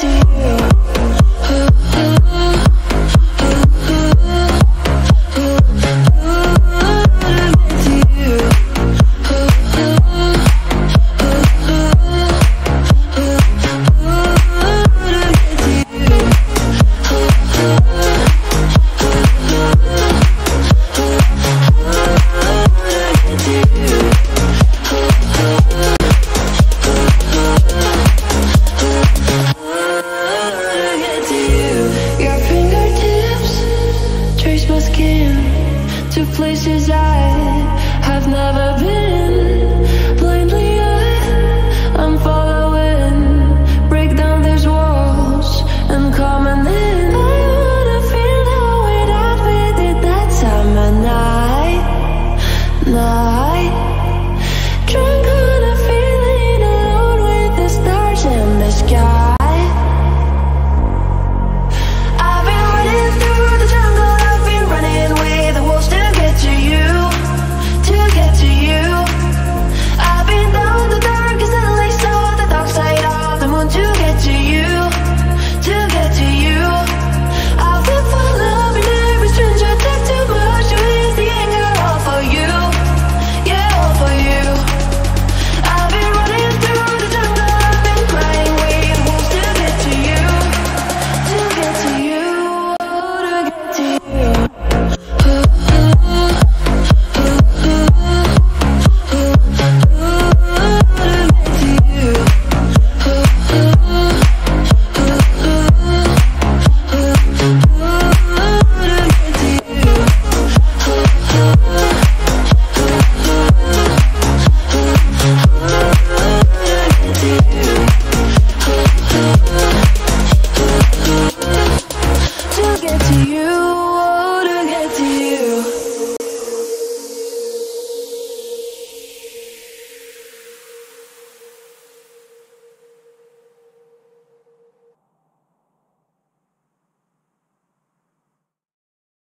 do.